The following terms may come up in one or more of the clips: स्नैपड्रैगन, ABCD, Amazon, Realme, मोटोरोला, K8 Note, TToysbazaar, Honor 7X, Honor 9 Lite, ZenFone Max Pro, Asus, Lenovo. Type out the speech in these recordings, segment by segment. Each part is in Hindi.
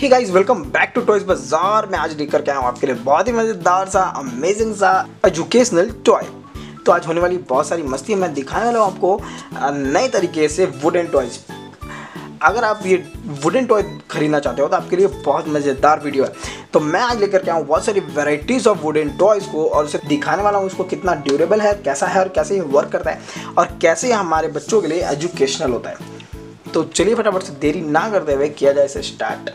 Hey guys welcome back to toys Bazaar. मैं आज लेकर के आया हूँ आपके लिए बहुत ही मजेदार सा अमेजिंग सा एजुकेशनल टॉय। तो आज होने वाली बहुत सारी मस्ती, मैं दिखाने वाला हूँ आपको नए तरीके से वुडन टॉयज। अगर आप ये वुडन टॉय खरीदना चाहते हो तो आपके लिए बहुत मजेदार वीडियो है। तो मैं आज लेकर के आया हूँ बहुत सारी वेराइटीज़ ऑफ वुडन टॉयज़ को और उसे दिखाने वाला हूँ उसको कितना ड्यूरेबल है, कैसा है और कैसे ये वर्क करता है और कैसे हमारे बच्चों के लिए एजुकेशनल होता है। तो चलिए फटाफट से देरी ना करते हुए किया जाए इसे स्टार्ट।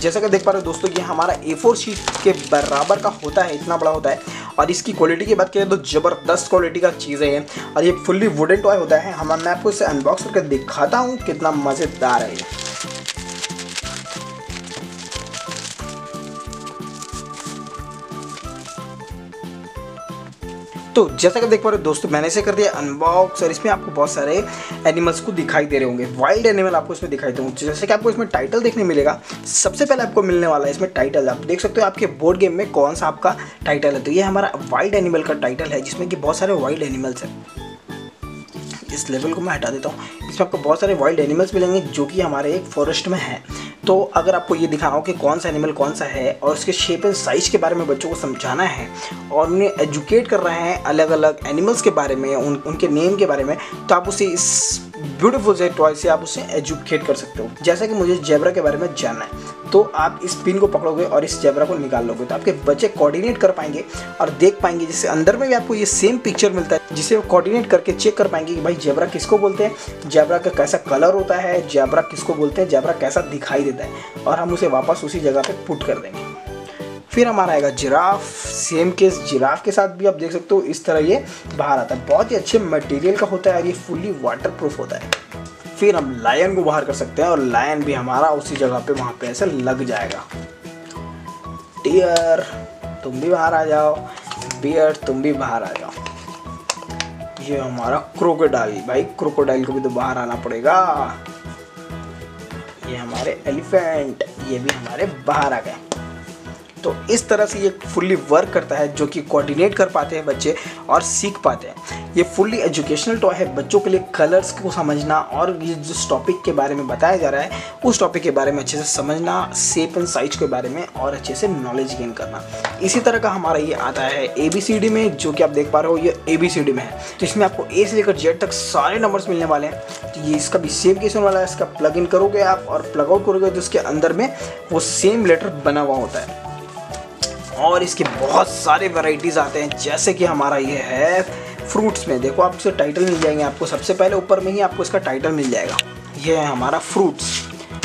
जैसा कि देख पा रहे हो दोस्तों, ये हमारा A4 शीट के बराबर का होता है, इतना बड़ा होता है। और इसकी क्वालिटी की बात करें तो ज़बरदस्त क्वालिटी का चीज़ है और ये फुल्ली वुडन टॉय होता है। हम मैं आपको इसे अनबॉक्स करके दिखाता हूँ कितना मज़ेदार है ये। तो जैसा कि देख पा रहे हो दोस्तों, मैंने इसे कर दिया अनबॉक्स और इसमें आपको बहुत सारे एनिमल्स को दिखाई दे रहे होंगे, वाइल्ड एनिमल आपको इसमें दिखाई दे होंगे। जैसे कि आपको इसमें टाइटल देखने मिलेगा, सबसे पहले आपको मिलने वाला है इसमें टाइटल। आप देख सकते हो आपके बोर्ड गेम में कौन सा आपका टाइटल है। तो ये हमारा वाइल्ड एनिमल का टाइटल है जिसमें कि बहुत सारे वाइल्ड एनिमल्स हैं। इस लेवल को मैं हटा देता हूँ। इसमें आपको बहुत सारे वाइल्ड एनिमल्स मिलेंगे जो कि हमारे एक फॉरेस्ट में है। तो अगर आपको ये दिखाना हो कि कौन सा एनिमल कौन सा है और उसके शेप एंड साइज के बारे में बच्चों को समझाना है और उन्हें एजुकेट कर रहे हैं अलग अलग एनिमल्स के बारे में, उनके नेम के बारे में, तो आप उसे इस ब्यूटीफुल से टॉय से आप उसे एजुकेट कर सकते हो। जैसा कि मुझे जेब्रा के बारे में जानना है तो आप इस पिन को पकड़ोगे और इस जेब्रा को निकाल लोगे तो आपके बच्चे कोऑर्डिनेट कर पाएंगे और देख पाएंगे, जिससे अंदर में भी आपको ये सेम पिक्चर मिलता है जिसे वो कोऑर्डिनेट करके चेक कर पाएंगे कि भाई जेब्रा किसको बोलते हैं, जेब्रा का कैसा कलर होता है, जेब्रा किसको बोलते हैं, जेब्रा कैसा दिखाई देता है, और हम उसे वापस उसी जगह पर पुट कर देंगे। फिर हमारा आएगा जिराफ। सेम केस जिराफ के साथ भी आप देख सकते हो इस तरह ये बाहर आता है, बहुत ही अच्छे मटेरियल का होता है और ये फुल्ली वाटर प्रूफ होता है। फिर हम लायन को बाहर कर सकते हैं और लायन भी हमारा उसी जगह पे वहाँ पे ऐसे लग जाएगा। डियर तुम भी बाहर आ जाओ, बियर तुम भी बाहर आ जाओ। ये हमारा क्रोकोडाइल, भाई क्रोकोडाइल को भी तो बाहर आना पड़ेगा। ये हमारे एलिफेंट, ये भी हमारे बाहर आ गए। तो इस तरह से ये फुल्ली वर्क करता है जो कि कोऑर्डिनेट कर पाते हैं बच्चे और सीख पाते हैं। ये फुल्ली एजुकेशनल टॉय है बच्चों के लिए, कलर्स को समझना और ये जिस टॉपिक के बारे में बताया जा रहा है उस टॉपिक के बारे में अच्छे से समझना, शेप एंड साइज के बारे में और अच्छे से नॉलेज गेन करना। इसी तरह का हमारा ये आता है ABCD में, जो कि आप देख पा रहे हो ये ABCD में है। तो इसमें आपको A से लेकर Z तक सारे नंबर्स मिलने वाले हैं। तो ये इसका भी सेम केस वाला है, इसका प्लग इन करोगे आप और प्लग आउट करोगे तो उसके अंदर में वो सेम लेटर बना हुआ होता है। और इसके बहुत सारे वैरायटीज़ आते हैं, जैसे कि हमारा ये है फ्रूट्स में। देखो आपसे टाइटल मिल जाएंगे, आपको सबसे पहले ऊपर में ही आपको इसका टाइटल मिल जाएगा। ये है हमारा फ्रूट्स।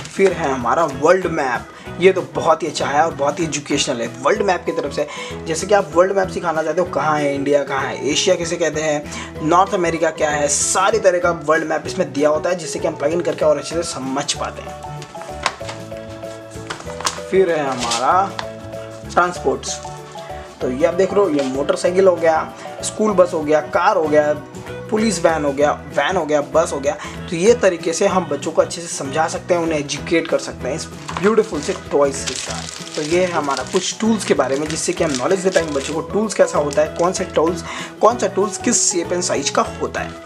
फिर है हमारा वर्ल्ड मैप, ये तो बहुत ही अच्छा है और बहुत ही एजुकेशनल है। वर्ल्ड मैप की तरफ से जैसे कि आप वर्ल्ड मैप सिखाना चाहते हो, कहाँ है इंडिया, कहाँ है एशिया, किसे कहते हैं, नॉर्थ अमेरिका क्या है, सारी तरह का वर्ल्ड मैप इसमें दिया होता है जिससे कि हम प्लग इन करके और अच्छे से समझ पाते हैं। फिर है हमारा ट्रांसपोर्ट्स। तो ये आप देख रहे हो, ये मोटरसाइकिल हो गया, स्कूल बस हो गया, कार हो गया, पुलिस वैन हो गया, बस हो गया। तो ये तरीके से हम बच्चों को अच्छे से समझा सकते हैं, उन्हें एजुकेट कर सकते हैं इस ब्यूटीफुल से टॉयज़ के साथ। तो ये है हमारा कुछ टूल्स के बारे में जिससे कि हम नॉलेज देते हैं बच्चों को, टूल्स कैसा होता है, कौन सा टूल्स किस शेप एंड साइज का होता है।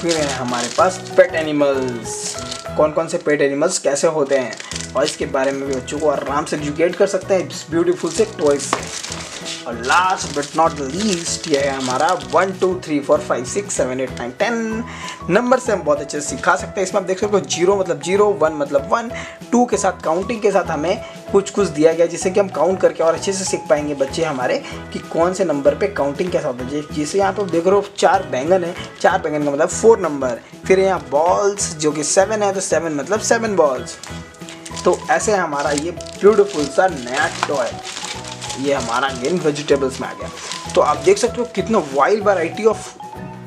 फिर है हमारे पास पेट एनिमल्स, कौन कौन से पेट एनिमल्स कैसे होते हैं और इसके बारे में भी बच्चों को आराम से एजुकेट कर सकते हैं इस ब्यूटीफुल से टॉयज से। और लास्ट बट नॉट लीस्ट ये है हमारा 1 2 3 4 5 6 7 8 9 10 नंबर से हम बहुत अच्छे से सिखा सकते हैं। इसमें आप देख सकते हो 0 मतलब 0, 1 मतलब 1, 2 के साथ काउंटिंग के साथ हमें कुछ दिया गया जिससे कि हम काउंट करके और अच्छे से सीख पाएंगे बच्चे हमारे कि कौन से नंबर पे काउंटिंग कैसा होता है। जैसे यहाँ पर देख रहे हो 4 बैंगन है, 4 बैंगन का मतलब 4 नंबर। फिर यहाँ बॉल्स जो कि 7 है तो 7 मतलब 7 बॉल्स। तो ऐसे है हमारा ये ब्यूटीफुल सा नया टॉय। ये हमारा गेम वेजिटेबल्स में आ गया। तो आप देख सकते हो कितना wide variety of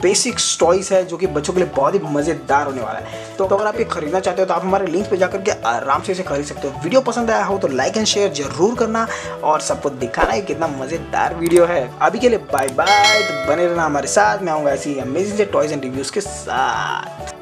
basic toys है जो कि बच्चों के लिए बहुत ही मज़ेदार होने वाला है। तो अगर आप ये खरीदना चाहते हो तो आप हमारे लिंक पे जाकर के आराम से इसे खरीद सकते हो। वीडियो पसंद आया हो तो लाइक एंड शेयर जरूर करना और सबको दिखाना है कितना मज़ेदार वीडियो है। अभी के लिए बाय बाय। तो बने रहना हमारे साथ, मैं आऊँगा ऐसी अमेजिंग टॉयज़ एंड रिव्यूज़ के साथ।